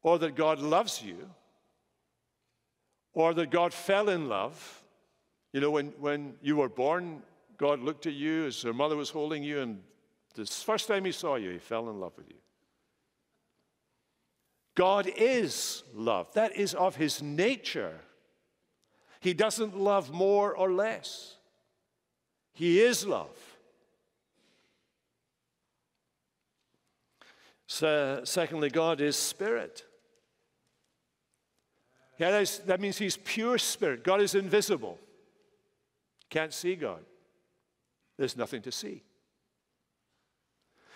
or that God loves you, or that God fell in love. You know, when you were born, God looked at you as your mother was holding you, and the first time he saw you, he fell in love with you. God is love. That is of his nature. He doesn't love more or less. He is love. So, secondly, God is spirit. Yeah, that means he's pure spirit. God is invisible. Can't see God. There's nothing to see.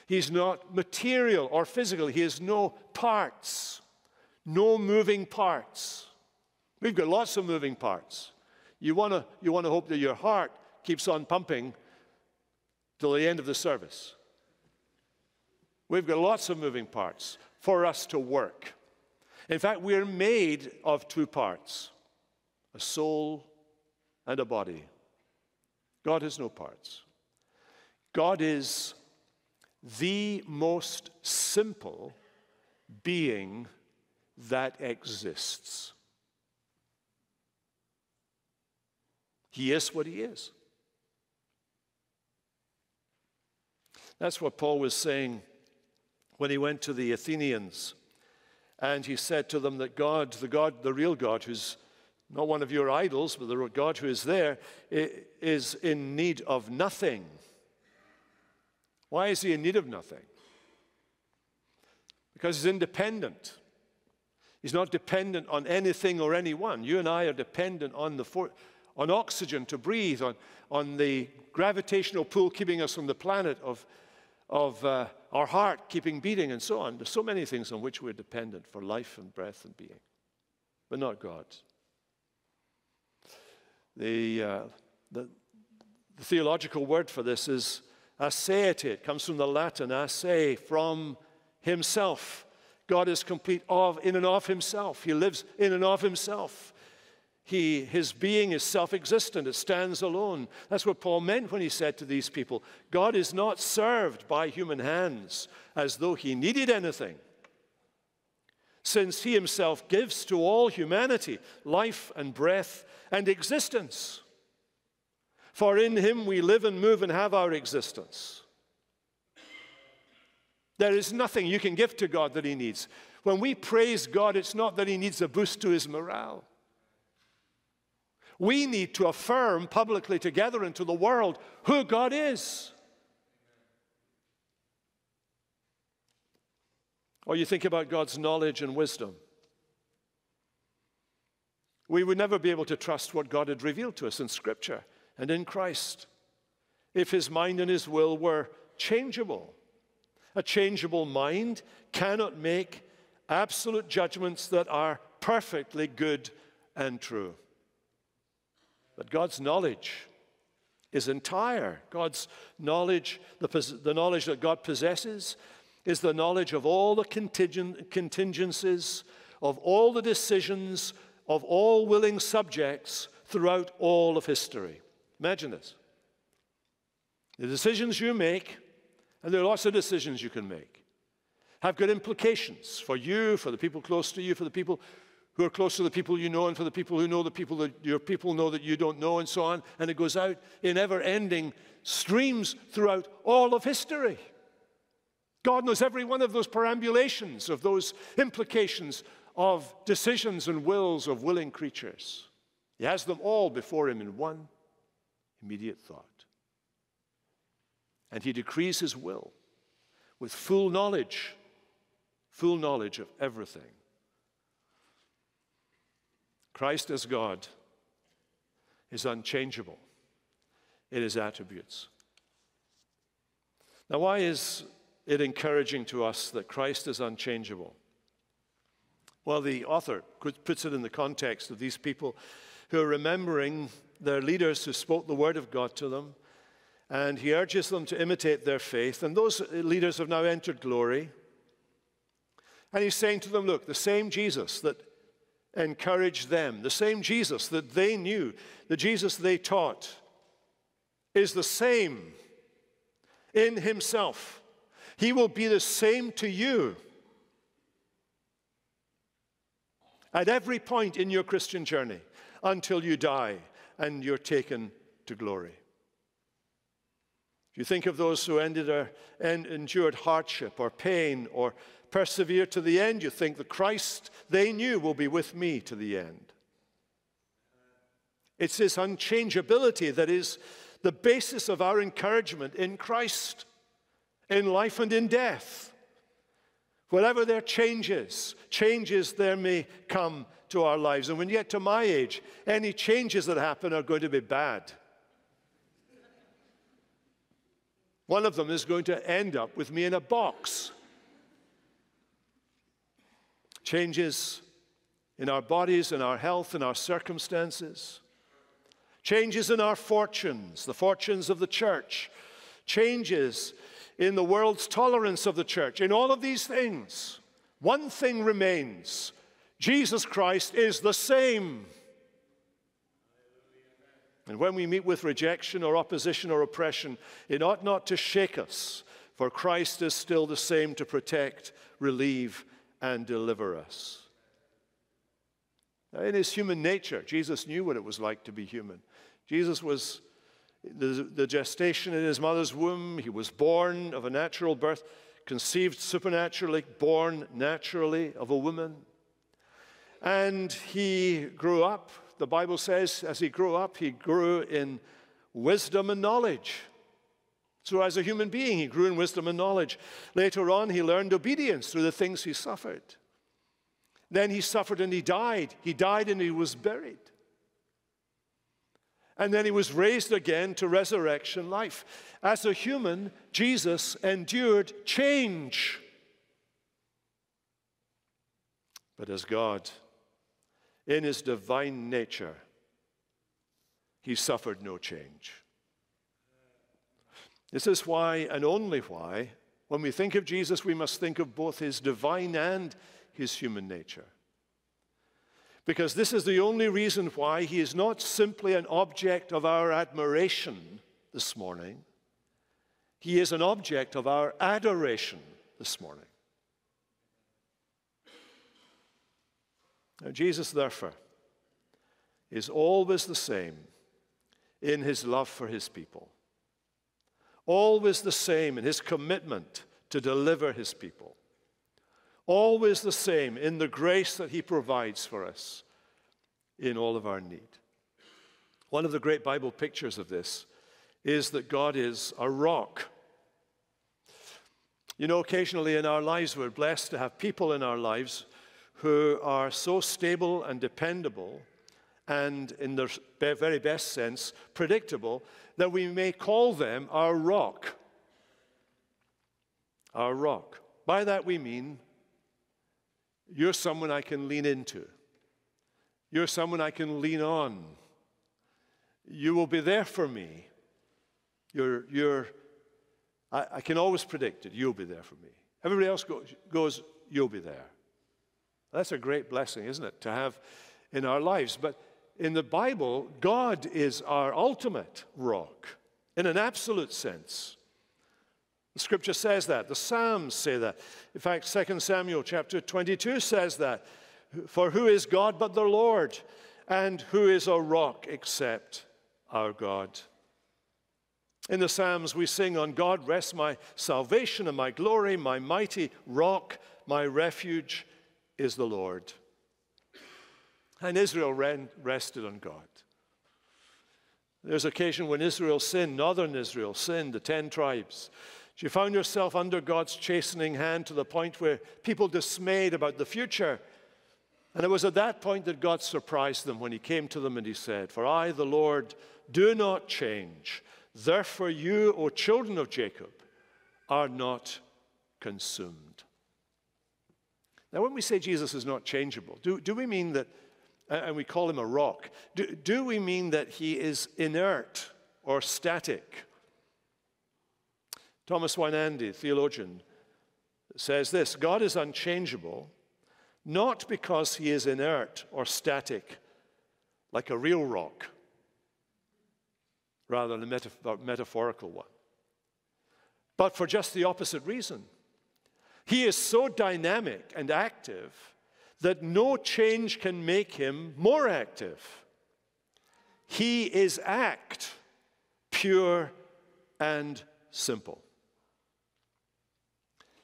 He's not material or physical. He has no parts, no moving parts. We've got lots of moving parts. You want to hope that your heart keeps on pumping till the end of the service. We've got lots of moving parts for us to work. In fact, we're made of two parts, a soul and a body. God has no parts. God is the most simple being that exists. He is what he is. That's what Paul was saying when he went to the Athenians. And he said to them that God, the real God, who's not one of your idols, but the God who is there, is in need of nothing. Why is he in need of nothing? Because he's independent. He's not dependent on anything or anyone. You and I are dependent on oxygen to breathe, on the gravitational pull keeping us on the planet, of our heart keeping beating, and so on. There's so many things on which we're dependent for life and breath and being, but not God. The theological word for this is aseity. It comes from the Latin, ase, from himself. God is complete in and of himself. He lives in and of himself. His being is self-existent. It stands alone. That's what Paul meant when he said to these people, God is not served by human hands as though he needed anything, since he himself gives to all humanity life and breath and existence. For in him we live and move and have our existence. There is nothing you can give to God that he needs. When we praise God, it's not that he needs a boost to his morale. We need to affirm publicly together and to the world who God is. Or you think about God's knowledge and wisdom. We would never be able to trust what God had revealed to us in Scripture and in Christ if his mind and his will were changeable. A changeable mind cannot make absolute judgments that are perfectly good and true. But God's knowledge is entire. God's knowledge, the knowledge that God possesses, is the knowledge of all the contingencies, of all the decisions, of all willing subjects throughout all of history. Imagine this. The decisions you make, and there are lots of decisions you can make, have good implications for you, for the people close to you, for the people who are close to the people you know, and for the people who know the people that your people know that you don't know, and so on. And it goes out in ever-ending streams throughout all of history. God knows every one of those perambulations, of those implications of decisions and wills of willing creatures. He has them all before him in one immediate thought. And he decrees his will with full knowledge of everything. Christ as God is unchangeable in his attributes. Now, why is it encouraging to us that Christ is unchangeable? Well, the author puts it in the context of these people who are remembering their leaders who spoke the word of God to them. And he urges them to imitate their faith. And those leaders have now entered glory. And he's saying to them, look, the same Jesus that encouraged them, the same Jesus that they knew, the Jesus they taught, is the same in himself. He will be the same to you at every point in your Christian journey until you die and you're taken to glory. If you think of those who endured hardship or pain or persevered to the end, you think the Christ they knew will be with me to the end. It's this unchangeability that is the basis of our encouragement in Christ, in life and in death. Whatever their changes there may come to our lives. And when you get to my age, any changes that happen are going to be bad. One of them is going to end up with me in a box. Changes in our bodies, in our health, in our circumstances. Changes in our fortunes, the fortunes of the church. Changes in the world's tolerance of the church. In all of these things, one thing remains. Jesus Christ is the same. And when we meet with rejection or opposition or oppression, it ought not to shake us, for Christ is still the same to protect, relieve, and deliver us. Now, in his human nature, Jesus knew what it was like to be human. Jesus was the gestation in his mother's womb. He was born of a natural birth. conceived supernaturally, born naturally of a woman. And he grew up, the Bible says, as he grew in wisdom and knowledge. So as a human being, he grew in wisdom and knowledge. Later on, he learned obedience through the things he suffered. Then he suffered and he died. He died and he was buried. And then he was raised again to resurrection life. As a human, Jesus endured change. But as God, in his divine nature, he suffered no change. This is why, and only why, when we think of Jesus, we must think of both his divine and his human nature. Because this is the only reason why he is not simply an object of our admiration this morning. He is an object of our adoration this morning. Now, Jesus, therefore, is always the same in his love for his people. Always the same in his commitment to deliver his people. Always the same in the grace that he provides for us in all of our need. One of the great Bible pictures of this is that God is a rock. You know, occasionally in our lives, we're blessed to have people in our lives who are so stable and dependable and, in their very best sense, predictable, that we may call them our rock. Our rock. By that we mean, you're someone I can lean into. You're someone I can lean on. You will be there for me. I can always predict it. You'll be there for me. Everybody else goes, you'll be there. That's a great blessing, isn't it, to have in our lives. But in the Bible, God is our ultimate rock in an absolute sense. The Scripture says that. The Psalms say that. In fact, 2 Samuel chapter 22 says that. For who is God but the Lord? And who is a rock except our God? In the Psalms, we sing, on God rests my salvation and my glory, my mighty rock, my refuge is the Lord. And Israel rested on God. There's occasion when Israel sinned, northern Israel sinned, the 10 tribes. She found herself under God's chastening hand to the point where people dismayed about the future. And it was at that point that God surprised them when he came to them and he said, for I, the Lord, do not change. Therefore you, O children of Jacob, are not consumed. Now, when we say Jesus is not changeable, do we mean that, and we call him a rock, do we mean that he is inert or static? Thomas Weinandy, theologian, says this, God is unchangeable, not because he is inert or static, like a real rock, rather than a metaphorical one, but for just the opposite reason. He is so dynamic and active that no change can make him more active. He is act, pure and simple.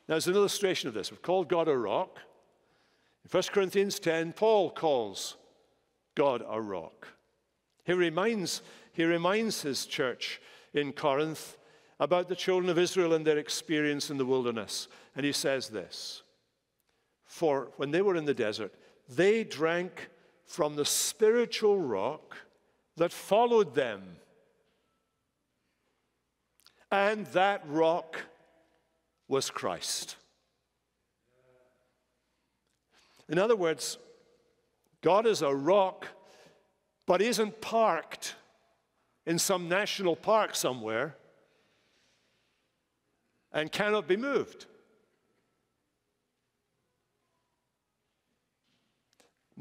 Now, as an illustration of this, we've called God a rock. In 1 Corinthians 10, Paul calls God a rock. He reminds his church in Corinth about the children of Israel and their experience in the wilderness. And he says this, for when they were in the desert, they drank from the spiritual rock that followed them. And that rock was Christ. In other words, God is a rock, but isn't parked in some national park somewhere and cannot be moved.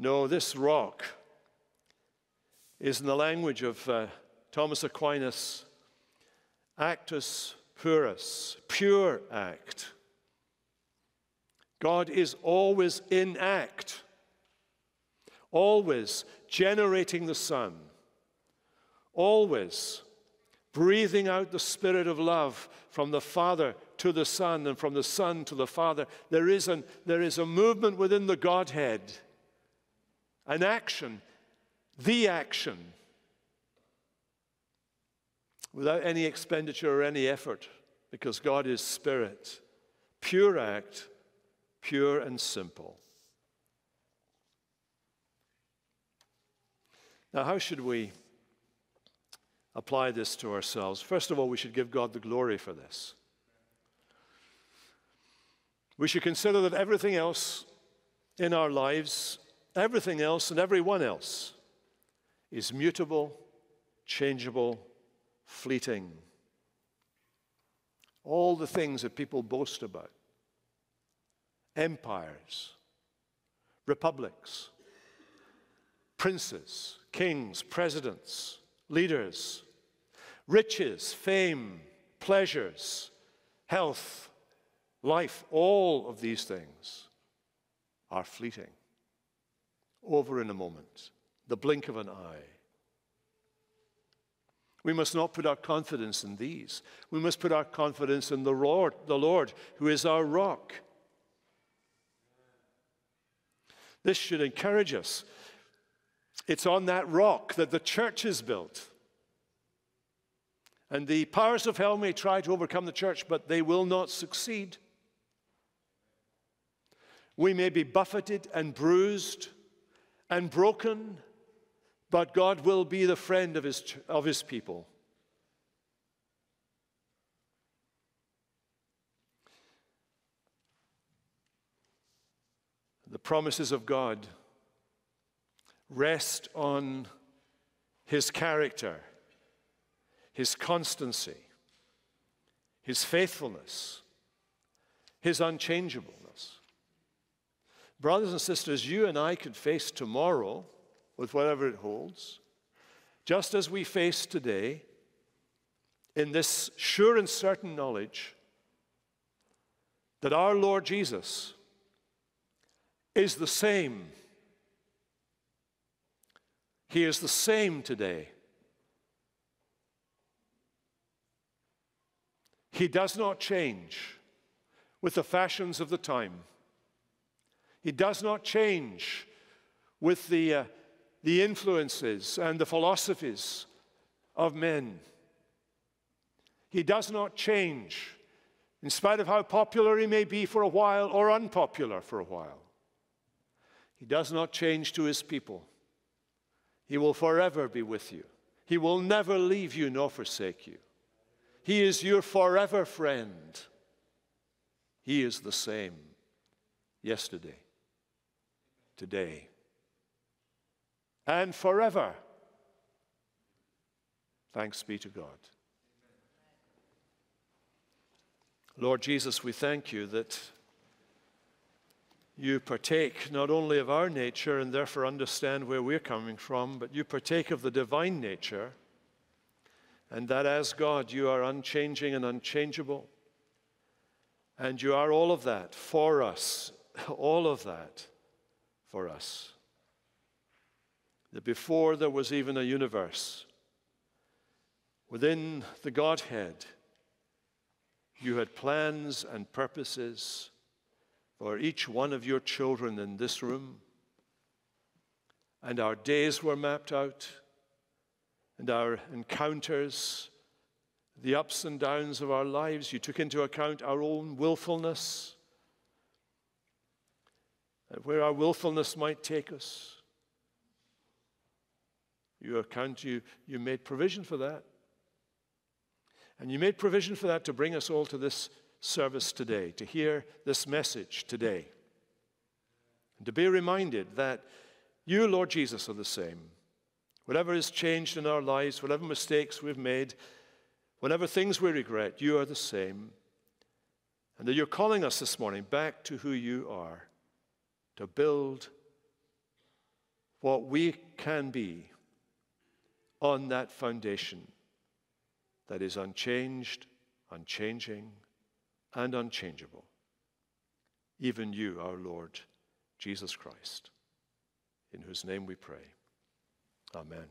No, this rock is, in the language of Thomas Aquinas, actus purus, pure act. God is always in act, always generating the Son, always breathing out the Spirit of love from the Father to the Son and from the Son to the Father. There is a movement within the Godhead, an action, the action, without any expenditure or any effort, because God is spirit. Pure act, pure and simple. Now, how should we apply this to ourselves? First of all, we should give God the glory for this. We should consider that everything else in our lives, everything else and everyone else, is mutable, changeable, fleeting. All the things that people boast about, empires, republics, princes, kings, presidents, leaders, riches, fame, pleasures, health, life, all of these things are fleeting, over in a moment, the blink of an eye. We must not put our confidence in these. We must put our confidence in the Lord, who is our rock. This should encourage us. It's on that rock that the church is built. And the powers of hell may try to overcome the church, but they will not succeed. We may be buffeted and bruised and broken, but God will be the friend of his people. The promises of God rest on his character, his constancy, his faithfulness, his unchangeableness. Brothers and sisters, you and I could face tomorrow with whatever it holds, just as we face today in this sure and certain knowledge that our Lord Jesus is the same. He is the same today. He does not change with the fashions of the time. He does not change with the influences and the philosophies of men. He does not change in spite of how popular he may be for a while or unpopular for a while. He does not change to his people. He will forever be with you. He will never leave you nor forsake you. He is your forever friend. He is the same yesterday, today, and forever. Thanks be to God. Lord Jesus, we thank you that you partake not only of our nature and therefore understand where we're coming from, but you partake of the divine nature, and that as God you are unchanging and unchangeable, and you are all of that for us, all of that for us. That before there was even a universe, within the Godhead, you had plans and purposes for each one of your children in this room. And our days were mapped out, and our encounters, the ups and downs of our lives. You took into account our own willfulness, and where our willfulness might take us. You made provision for that. And you made provision for that to bring us all to this service today, to hear this message today, and to be reminded that you, Lord Jesus, are the same. Whatever has changed in our lives, whatever mistakes we've made, whatever things we regret, you are the same, and that you're calling us this morning back to who you are, to build what we can be on that foundation that is unchanged, unchanging, and unchangeable, even you, our Lord Jesus Christ, in whose name we pray. Amen.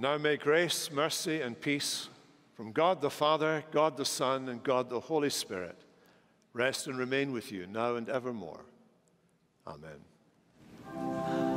Now may grace, mercy, and peace from God the Father, God the Son, and God the Holy Spirit rest and remain with you now and evermore. Amen.